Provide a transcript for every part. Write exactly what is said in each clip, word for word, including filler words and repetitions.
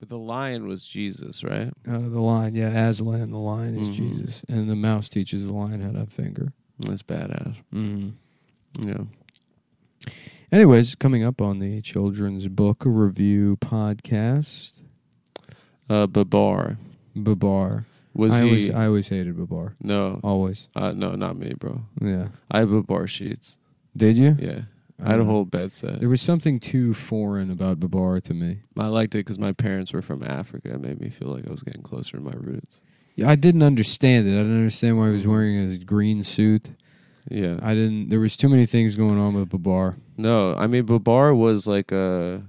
But the lion was Jesus, right? Uh, the lion, yeah, Aslan, the lion is mm-hmm. Jesus. And the mouse teaches the lion how to finger. That's badass. Mm-hmm. Yeah. Anyways, coming up on the Children's Book Review Podcast. Uh, Babar. Babar. Was I, he... always, I always hated Babar. No. Always. Uh, no, not me, bro. Yeah. I had Babar sheets. Did you? Yeah. I had a whole bed set. There was something too foreign about Babar to me. I liked it because my parents were from Africa. It made me feel like I was getting closer to my roots. Yeah, I didn't understand it. I didn't understand why he was wearing a green suit. Yeah. I didn't. There was too many things going on with Babar. No, I mean, Babar was like a...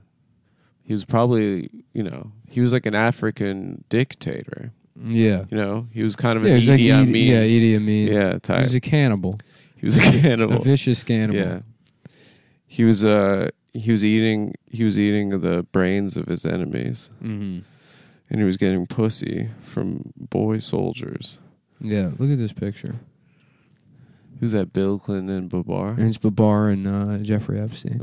He was probably, you know, he was like an African dictator. Yeah. You know, he was kind of yeah, an Idi like Amin. Yeah, Idi Amin. Yeah, type. He was a cannibal. He was a cannibal. A vicious cannibal. Yeah. He was uh he was eating he was eating the brains of his enemies, mm-hmm. and he was getting pussy from boy soldiers. Yeah, look at this picture. Who's that? Bill Clinton and Babar. And it's Babar and uh, Jeffrey Epstein.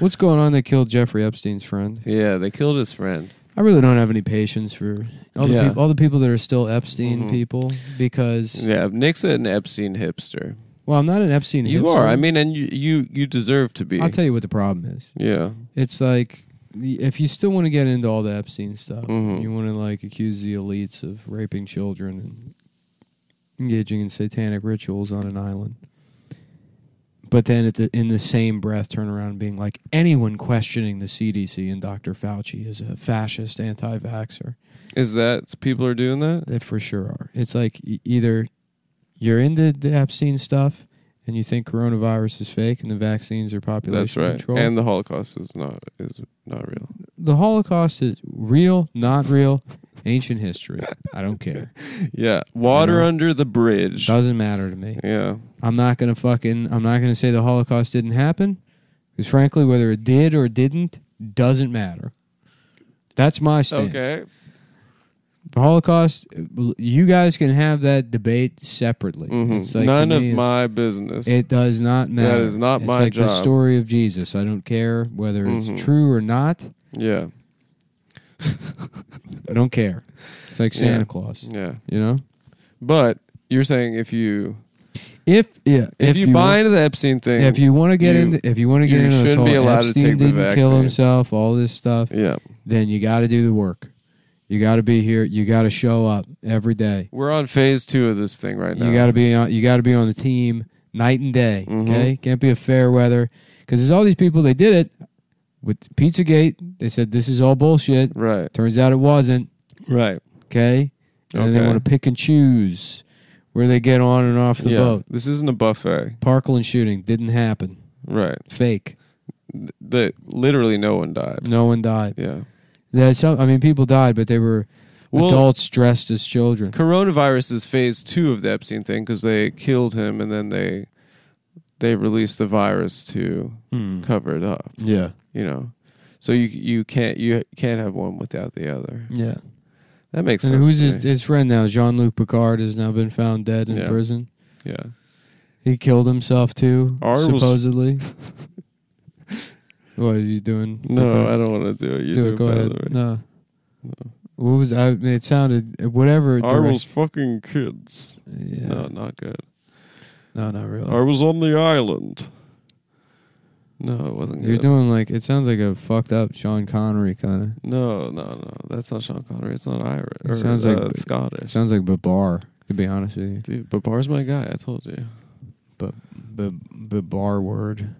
What's going on? They killed Jeffrey Epstein's friend. Yeah, they killed his friend. I really don't have any patience for all the, yeah. peop all the people that are still Epstein mm-hmm. people because yeah, Nixon and Epstein hipster. Well, I'm not an Epstein hipster. You are. I mean, and you, you, you deserve to be. I'll tell you what the problem is. Yeah. It's like, if you still want to get into all the Epstein stuff, mm-hmm. you want to, like, accuse the elites of raping children and engaging in satanic rituals on an island. But then at the, in the same breath, turn around being like, anyone questioning the C D C and Doctor Fauci is a fascist anti-vaxxer. Is that, people are doing that? They for sure are. It's like, e- either... You're into the Epstein stuff, and you think coronavirus is fake, and the vaccines are population That's right. control. And the Holocaust is not is not real. The Holocaust is real, not real, ancient history. I don't care. Yeah, water under the bridge doesn't matter to me. Yeah, I'm not gonna fucking I'm not gonna say the Holocaust didn't happen, because frankly, whether it did or didn't doesn't matter. That's my stance. Okay. The Holocaust, you guys can have that debate separately. Mm-hmm. It's like, none of my business. It does not matter. That is not it's my like job. It's like the story of Jesus. I don't care whether mm-hmm. it's true or not. Yeah. I don't care. It's like Santa yeah. Claus. Yeah. You know? But you're saying if you... If yeah, if, if you, you buy want, into the Epstein thing, if you want to get into, if you want to get into, shouldn't be allowed Epstein to take the vaccine. Kill himself, all this stuff. Yeah. Then you got to do the work. You got to be here. You got to show up every day. We're on phase two of this thing right now. You got to be on. You got to be on the team night and day. Mm-hmm. Okay, can't be a fair weather because there's all these people. They did it with Pizzagate. They said this is all bullshit. Right. Turns out it wasn't. Right. Okay. And okay. Then they want to pick and choose where they get on and off the yeah, boat. This isn't a buffet. Parkland shooting didn't happen. Right. Fake. The literally no one died. No one died. Yeah. Yeah, some, I mean, people died, but they were well, adults dressed as children. Coronavirus is phase two of the Epstein thing because they killed him and then they they released the virus to hmm. cover it up. Yeah, you know, so you you can't you can't have one without the other. Yeah, that makes and sense. Who's his, his friend now? Jean-Luc Picard has now been found dead in yeah. prison. Yeah, he killed himself too, Ours supposedly. What are you doing? No, okay. I don't want to do it. You do, do it. Go ahead. Way. No. no. What was I? It sounded whatever. I was fucking kids. Yeah. No, not good. No, not really. I was on the island. No, it wasn't. You're good. You're doing like it sounds like a fucked up Sean Connery kind of. No, no, no. That's not Sean Connery. It's not Irish. It or, sounds uh, like Scottish. It sounds like Babar. To be honest with you, dude, Babar's my guy. I told you. But, but, but bar word.